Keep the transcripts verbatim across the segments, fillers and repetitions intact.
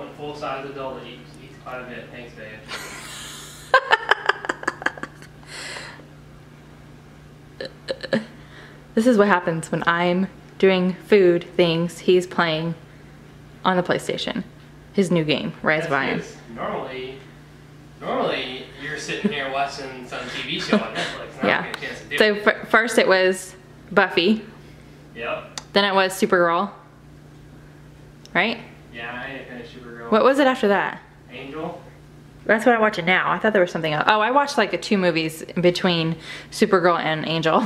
one full-size adult eats, eats quite a bit. Thanks, babe. This is what happens when I'm doing food things. He's playing on the PlayStation. His new game, Rise of Iron. Normally, normally you're sitting here watching some T V show on Netflix. And yeah. I don't get a chance to do so it. F first it was Buffy. Yep. Then it was Supergirl. Right? Yeah, I didn't finish Supergirl. What was it after that? Angel. That's what I'm watching now. I thought there was something else. Oh, I watched like the two movies between Supergirl and Angel.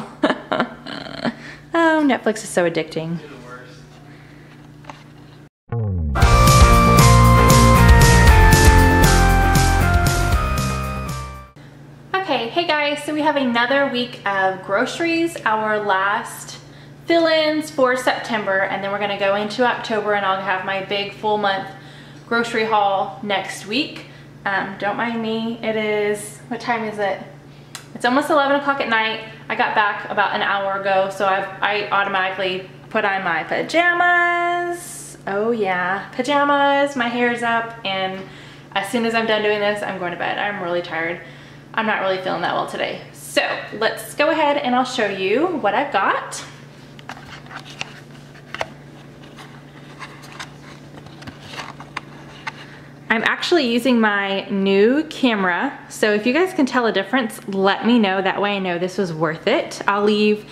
Oh, Netflix is so addicting. It's the worst. Okay, hey guys, so we have another week of groceries, our last fill-ins for September, and then we're gonna go into October and I'll have my big full month grocery haul next week. Um, don't mind me, it is, what time is it? It's almost eleven o'clock at night. I got back about an hour ago, so I've, I automatically put on my pajamas. Oh yeah, pajamas, my hair's up, and as soon as I'm done doing this, I'm going to bed. I'm really tired. I'm not really feeling that well today. So let's go ahead and I'll show you what I've got. I'm actually using my new camera, so if you guys can tell a difference, let me know. That way I know this was worth it. I'll leave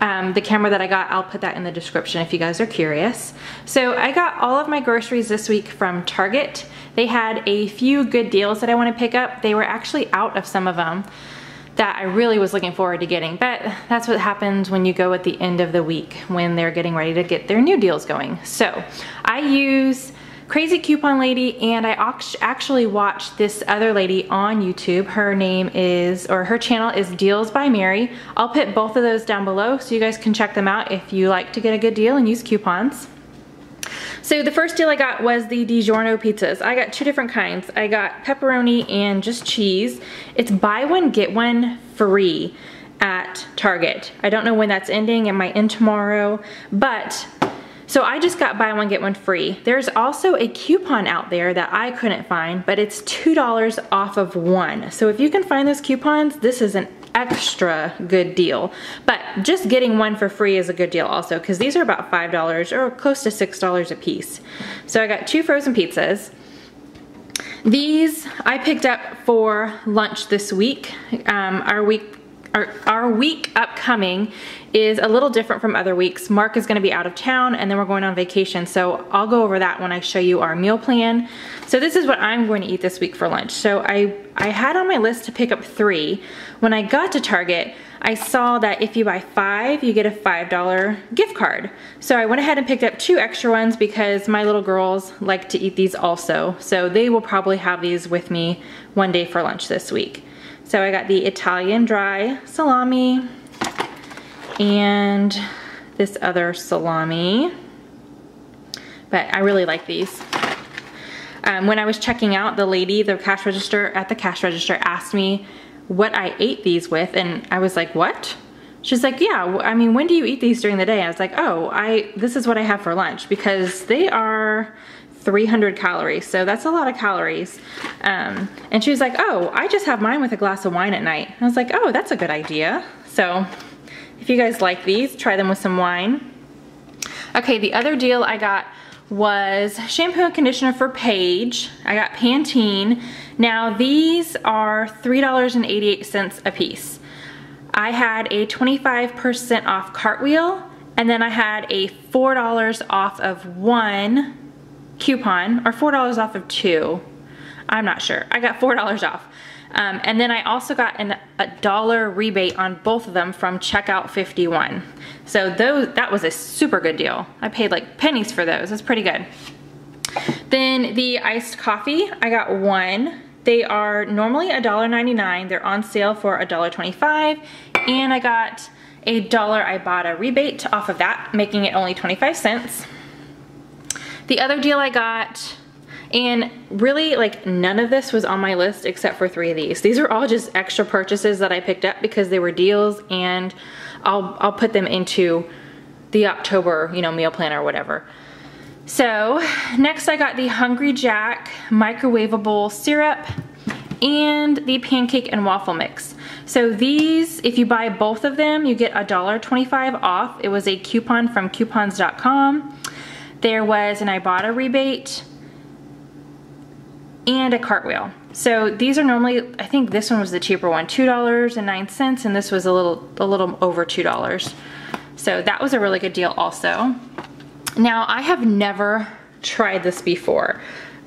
um, the camera that I got, I'll put that in the description if you guys are curious. So I got all of my groceries this week from Target. They had a few good deals that I want to pick up. They were actually out of some of them that I really was looking forward to getting, but that's what happens when you go at the end of the week when they're getting ready to get their new deals going. So I use Krazy Coupon Lady, and I actually watched this other lady on YouTube. Her name is, or her channel is Deals by Mary. I'll put both of those down below so you guys can check them out if you like to get a good deal and use coupons. So the first deal I got was the DiGiorno pizzas. I got two different kinds. I got pepperoni and just cheese. It's buy one, get one free at Target. I don't know when that's ending. It might end tomorrow, but so I just got buy one, get one free. There's also a coupon out there that I couldn't find, but it's two dollars off of one. So if you can find those coupons, this is an extra good deal. But just getting one for free is a good deal also, because these are about five dollars or close to six dollars a piece. So I got two frozen pizzas. These I picked up for lunch this week. Um, our week Our, our week upcoming is a little different from other weeks. Mark is gonna be out of town and then we're going on vacation. So I'll go over that when I show you our meal plan. So this is what I'm going to eat this week for lunch. So I, I had on my list to pick up three. When I got to Target, I saw that if you buy five, you get a five dollar gift card. So I went ahead and picked up two extra ones because my little girls like to eat these also. So they will probably have these with me one day for lunch this week. So I got the Italian dry salami and this other salami, but I really like these. Um, when I was checking out, the lady, the cash register at the cash register asked me what I ate these with, and I was like, what? She's like, yeah, I mean, when do you eat these during the day? I was like, oh, I this is what I have for lunch, because they are three hundred calories, so that's a lot of calories. Um, and she was like, oh, I just have mine with a glass of wine at night. And I was like, oh, that's a good idea. So if you guys like these, try them with some wine. Okay, the other deal I got was shampoo and conditioner for Paige. I got Pantene. Now these are three dollars and eighty-eight cents a piece. I had a twenty-five percent off Cartwheel, and then I had a four dollars off of one coupon, or four dollars off of two. I'm not sure. I got four dollars off. Um, and then I also got an, a dollar rebate on both of them from Checkout fifty-one. So those, that was a super good deal. I paid like pennies for those. That's pretty good. Then the iced coffee, I got one. They are normally a dollar ninety-nine. They're on sale for a dollar twenty-five. And I got a dollar Ibotta rebate off of that, making it only twenty-five cents. The other deal I got, and really like none of this was on my list except for three of these. These are all just extra purchases that I picked up because they were deals, and I'll, I'll put them into the October, you know, meal plan or whatever. So next I got the Hungry Jack microwavable syrup and the pancake and waffle mix. So these, if you buy both of them, you get a dollar twenty-five off. It was a coupon from coupons dot com. There was an Ibotta rebate and a Cartwheel. So these are normally, I think this one was the cheaper one, two dollars and nine cents, and this was a little, a little over two dollars. So that was a really good deal also. Now, I have never tried this before,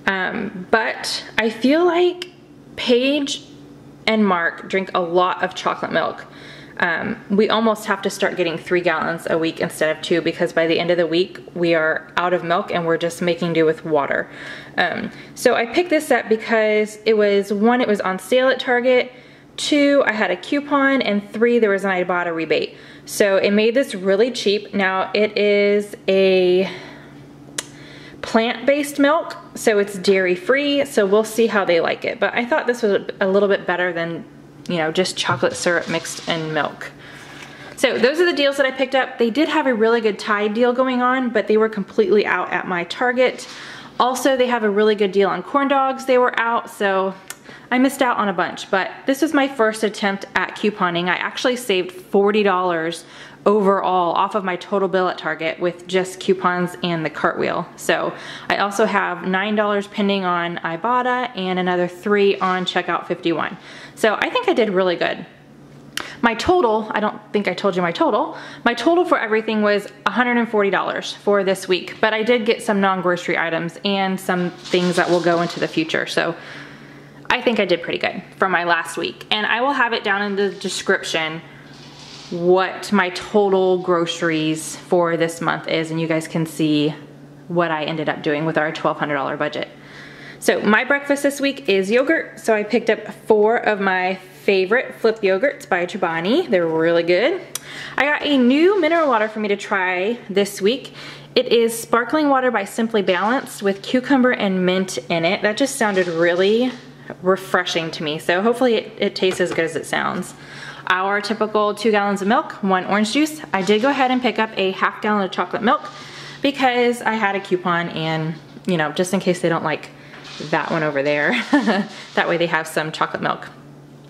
um, but I feel like Paige and Mark drink a lot of chocolate milk. Um, we almost have to start getting three gallons a week instead of two, because by the end of the week we are out of milk and we're just making do with water. Um, so I picked this up because it was, one, it was on sale at Target, two, I had a coupon, and three, there was an Ibotta rebate. So it made this really cheap. Now it is a plant-based milk, so it's dairy-free, so we'll see how they like it. But I thought this was a little bit better than, you know, just chocolate syrup mixed in milk. So those are the deals that I picked up. They did have a really good Tide deal going on, but they were completely out at my Target. Also, they have a really good deal on corn dogs. They were out, so I missed out on a bunch, but this was my first attempt at couponing. I actually saved forty dollars overall off of my total bill at Target with just coupons and the Cartwheel. So I also have nine dollars pending on Ibotta and another three on Checkout fifty-one. So I think I did really good. My total, I don't think I told you my total. My total for everything was a hundred and forty dollars for this week, but I did get some non-grocery items and some things that will go into the future. So I think I did pretty good from my last week. And I will have it down in the description what my total groceries for this month is, and you guys can see what I ended up doing with our twelve hundred dollar budget. So my breakfast this week is yogurt. So I picked up four of my favorite flip yogurts by Chobani. They're really good. I got a new mineral water for me to try this week. It is sparkling water by Simply Balanced with cucumber and mint in it. That just sounded really refreshing to me, so hopefully it, it tastes as good as it sounds. Our typical two gallons of milk, one orange juice. I did go ahead and pick up a half gallon of chocolate milk because I had a coupon, and you know, just in case they don't like that one over there. That way they have some chocolate milk.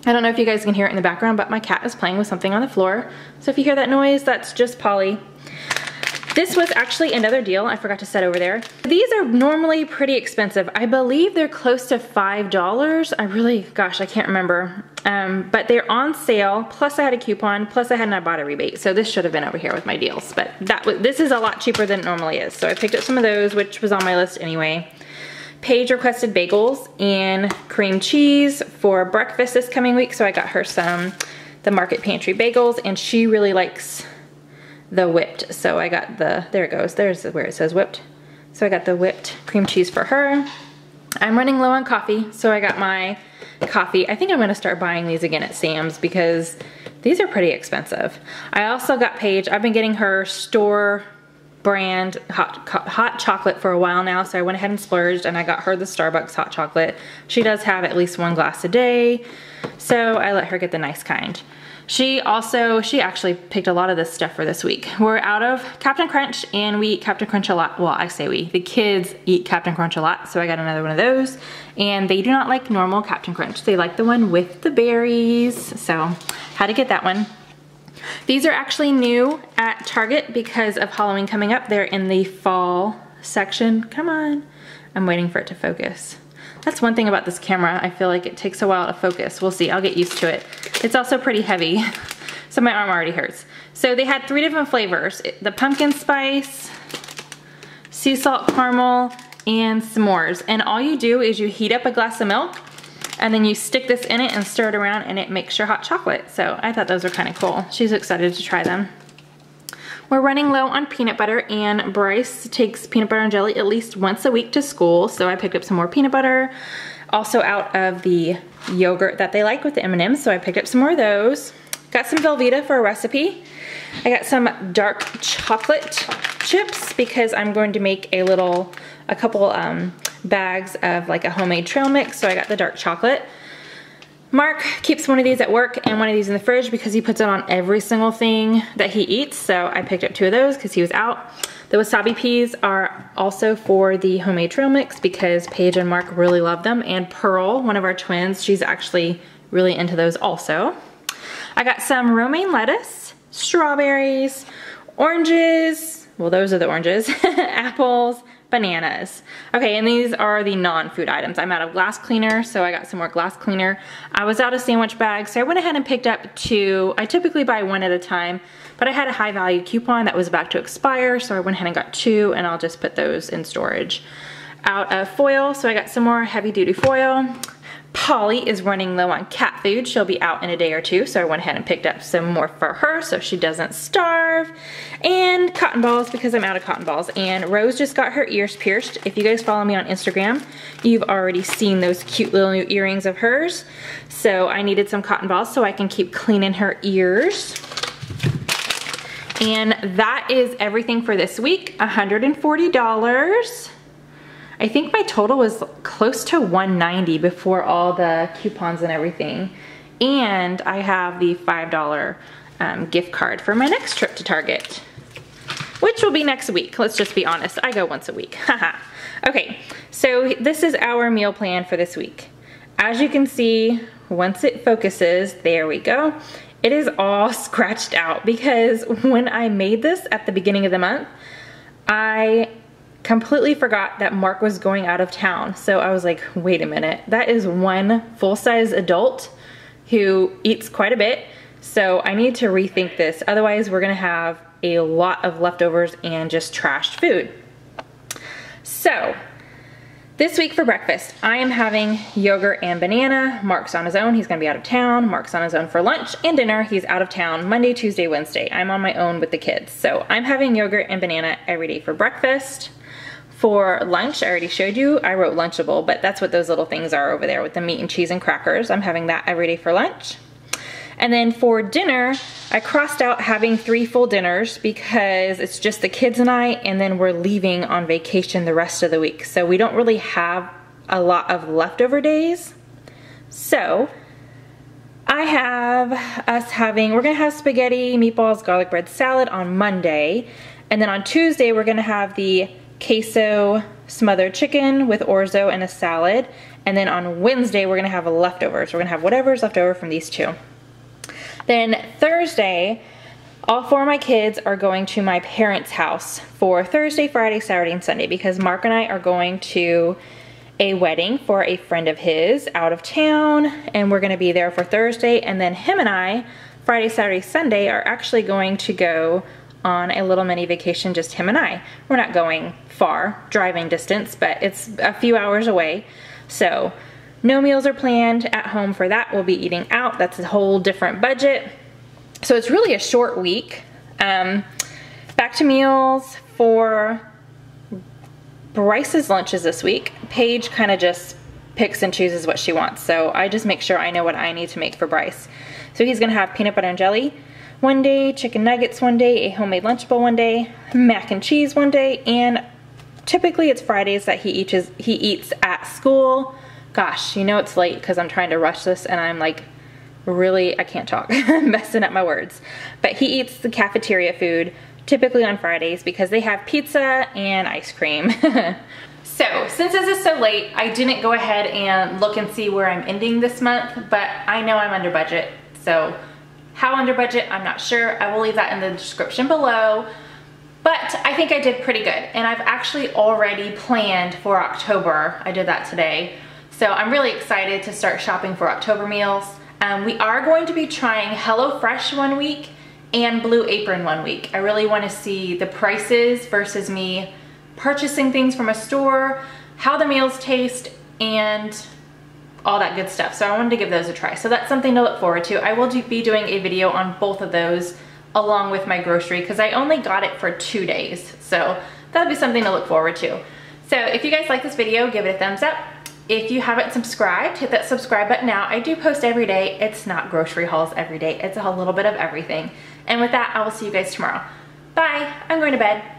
I don't know if you guys can hear it in the background, but my cat is playing with something on the floor, so if you hear that noise, that's just Polly. This was actually another deal I forgot to set over there. These are normally pretty expensive. I believe they're close to five dollars. I really, gosh, I can't remember. Um, but they're on sale, plus I had a coupon, plus I had an Ibotta rebate. So this should have been over here with my deals, but that was, this is a lot cheaper than it normally is. So I picked up some of those, which was on my list anyway. Paige requested bagels and cream cheese for breakfast this coming week, so I got her some, the Market Pantry bagels, and she really likes the whipped, so I got the, there it goes, there's where it says whipped. So I got the whipped cream cheese for her. I'm running low on coffee, so I got my coffee. I think I'm gonna start buying these again at Sam's because these are pretty expensive. I also got Paige, I've been getting her store brand hot, hot chocolate for a while now, so I went ahead and splurged and I got her the Starbucks hot chocolate. She does have at least one glass a day, so I let her get the nice kind. She also, she actually picked a lot of this stuff for this week. We're out of Captain Crunch, and we eat Captain Crunch a lot. Well, I say we, the kids eat Captain Crunch a lot, so I got another one of those. And they do not like normal Captain Crunch. They like the one with the berries, so had to get that one. These are actually new at Target because of Halloween coming up. They're in the fall section. Come on. I'm waiting for it to focus. That's one thing about this camera. I feel like it takes a while to focus. We'll see, I'll get used to it. It's also pretty heavy, so my arm already hurts. So they had three different flavors. The pumpkin spice, sea salt caramel, and s'mores. And all you do is you heat up a glass of milk, and then you stick this in it and stir it around, and it makes your hot chocolate. So I thought those were kind of cool. She's excited to try them. We're running low on peanut butter, and Bryce takes peanut butter and jelly at least once a week to school, so I picked up some more peanut butter. Also out of the yogurt that they like with the M and M's, so I picked up some more of those. Got some Velveeta for a recipe. I got some dark chocolate chips because I'm going to make a little, a couple um, bags of like a homemade trail mix, so I got the dark chocolate. Mark keeps one of these at work and one of these in the fridge because he puts it on every single thing that he eats, so I picked up two of those because he was out. The wasabi peas are also for the homemade trail mix because Paige and Mark really love them, and Pearl, one of our twins, she's actually really into those also. I got some romaine lettuce, strawberries, oranges, well those are the oranges, apples, bananas. Okay, and these are the non-food items. I'm out of glass cleaner, so I got some more glass cleaner. I was out of sandwich bags, so I went ahead and picked up two. I typically buy one at a time, but I had a high value coupon that was about to expire, so I went ahead and got two, and I'll just put those in storage. Out of foil, so I got some more heavy duty foil. Polly is running low on cat food. She'll be out in a day or two, so I went ahead and picked up some more for her so she doesn't starve. And cotton balls, because I'm out of cotton balls. And Rose just got her ears pierced. If you guys follow me on Instagram, you've already seen those cute little new earrings of hers. So I needed some cotton balls so I can keep cleaning her ears. And that is everything for this week, one hundred forty dollars. I think my total was close to one hundred ninety dollars before all the coupons and everything. And I have the five dollar um, gift card for my next trip to Target, which will be next week. Let's just be honest, I go once a week, haha. Okay, so this is our meal plan for this week. As you can see, once it focuses, there we go. It is all scratched out because when I made this at the beginning of the month, I completely forgot that Mark was going out of town. So I was like, wait a minute, that is one full-size adult who eats quite a bit. So I need to rethink this. Otherwise, we're gonna have a lot of leftovers and just trashed food. So this week for breakfast, I am having yogurt and banana. Mark's on his own, he's gonna be out of town. Mark's on his own for lunch and dinner. He's out of town Monday, Tuesday, Wednesday. I'm on my own with the kids. So I'm having yogurt and banana every day for breakfast. For lunch, I already showed you, I wrote Lunchable, but that's what those little things are over there with the meat and cheese and crackers. I'm having that every day for lunch. And then for dinner, I crossed out having three full dinners because it's just the kids and I, and then we're leaving on vacation the rest of the week. So we don't really have a lot of leftover days. So I have us having, we're gonna have spaghetti, meatballs, garlic bread salad on Monday. And then on Tuesday, we're gonna have the queso smothered chicken with orzo and a salad. And then on Wednesday, we're gonna have a leftovers. We're gonna have whatever's left over from these two. Then Thursday, all four of my kids are going to my parents' house for Thursday, Friday, Saturday, and Sunday because Mark and I are going to a wedding for a friend of his out of town, and we're gonna be there for Thursday. And then him and I, Friday, Saturday, Sunday, are actually going to go on a little mini vacation, just him and I. We're not going far, driving distance, but it's a few hours away. So no meals are planned at home for that. We'll be eating out. That's a whole different budget. So it's really a short week. Um, back to meals for Bryce's lunches this week. Paige kind of just picks and chooses what she wants. So I just make sure I know what I need to make for Bryce. So he's gonna have peanut butter and jelly one day, chicken nuggets one day, a homemade Lunchable one day, mac and cheese one day, and typically it's Fridays that he eats, he eats at school. Gosh, you know it's late because I'm trying to rush this and I'm like, really, I can't talk. I'm messing up my words. But he eats the cafeteria food typically on Fridays because they have pizza and ice cream. So, since this is so late, I didn't go ahead and look and see where I'm ending this month, but I know I'm under budget, so how under budget, I'm not sure. I will leave that in the description below. But I think I did pretty good. And I've actually already planned for October. I did that today. So I'm really excited to start shopping for October meals. Um, we are going to be trying HelloFresh one week and Blue Apron one week. I really wanna see the prices versus me purchasing things from a store, how the meals taste, and all that good stuff. So I wanted to give those a try. So that's something to look forward to. I will do, be doing a video on both of those along with my grocery because I only got it for two days. So that'll be something to look forward to. So if you guys like this video, give it a thumbs up. If you haven't subscribed, hit that subscribe button now. I do post every day. It's not grocery hauls every day. It's a whole little bit of everything. And with that, I will see you guys tomorrow. Bye, I'm going to bed.